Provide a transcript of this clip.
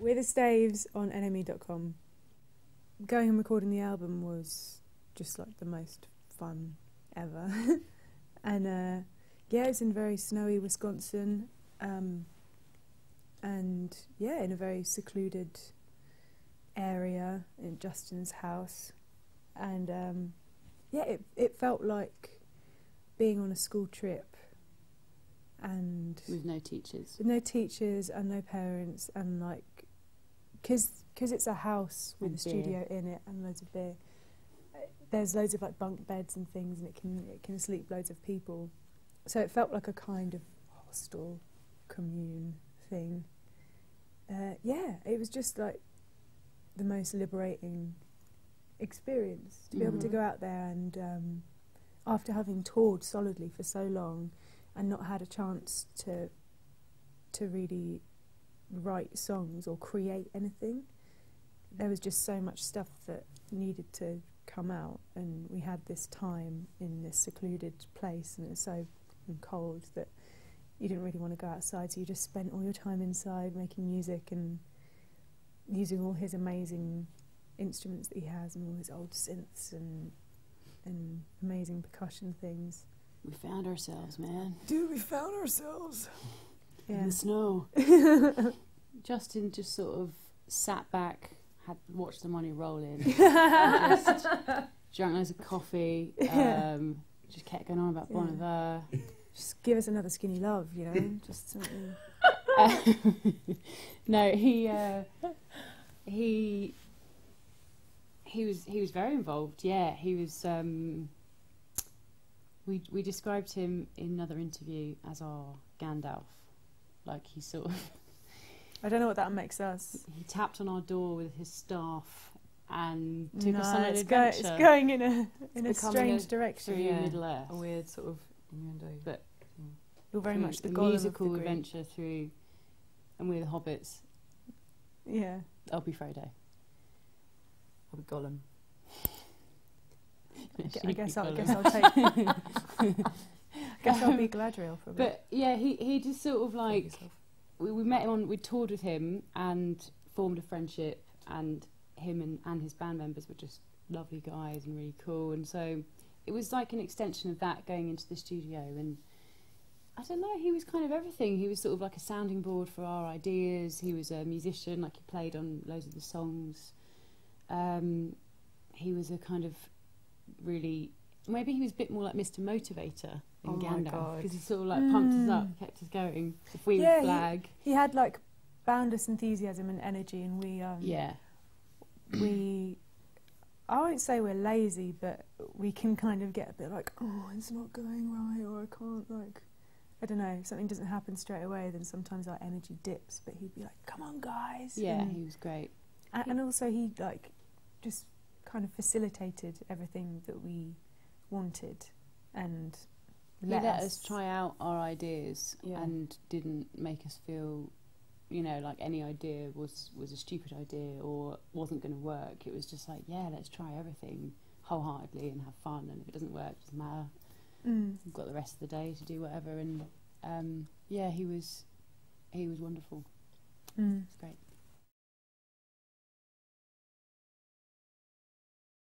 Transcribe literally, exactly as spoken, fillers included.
We're The Staves on N M E dot com. Going and recording the album was just like the most fun ever. And uh, yeah, it's in very snowy Wisconsin. Um, and yeah, in a very secluded area in Justin's house. And um, yeah, it, it felt like being on a school trip. And with no teachers. With no teachers and no parents, and like, because it's a house with and a beer. studio in it and loads of beer, there's loads of like bunk beds and things, and it can it can sleep loads of people. So it felt like a kind of hostel commune thing. Uh, yeah, it was just like the most liberating experience to be mm-hmm. able to go out there and um, after having toured solidly for so long, and not had a chance to to really write songs or create anything. There was just so much stuff that needed to come out, and we had this time in this secluded place, and it was so cold that you didn't really want to go outside, so you just spent all your time inside making music and using all his amazing instruments that he has and all his old synths and and amazing percussion things. We found ourselves, man. Dude, we found ourselves. Yeah. In the snow. Justin just sort of sat back, had watched the money roll in, and just drank loads of coffee, yeah. um, just kept going on about Bon Iver. Yeah. Just give us another skinny love, you know? Just something. Uh, no, he, uh, he, he was, he was very involved, yeah. He was... Um, We, we described him in another interview as our Gandalf. Like, he sort of... I don't know what that makes us. He tapped on our door with his staff and took no, us on an it's adventure. Go, it's going in a, in a strange a, direction. Yeah. Middle Earth. A weird sort of... But you're very much the musical of the adventure through... And we're the hobbits. Yeah. I'll be Frodo. I'll be Gollum. I guess, I'll, I guess I'll take. I guess um, I'll be Galadriel for a bit. But yeah, he he just sort of like we, we met him on we toured with him and formed a friendship, and him and and his band members were just lovely guys and really cool, and so it was like an extension of that going into the studio. And I don't know, he was kind of everything. He was sort of like a sounding board for our ideas. He was a musician, like he played on loads of the songs. Um, he was a kind of really, maybe he was a bit more like Mister Motivator than oh Gandalf, because he sort of like mm. pumped us up, kept us going. If we yeah, would flag, he, he had like boundless enthusiasm and energy, and we um, yeah, we I won't say we're lazy, but we can kind of get a bit like, oh, it's not going right, or I can't like, I don't know, if something doesn't happen straight away, then sometimes our energy dips. But he'd be like, come on, guys. Yeah, and he was great, and, and also he like just. kind of facilitated everything that we wanted, and let, let us, us try out our ideas, yeah. and didn't make us feel, you know, like any idea was was a stupid idea or wasn't going to work. It was just like, yeah, let's try everything wholeheartedly and have fun, and if it doesn't work, it doesn't matter. Mm. We've got the rest of the day to do whatever. And um, yeah, he was he was wonderful. Mm. It was great.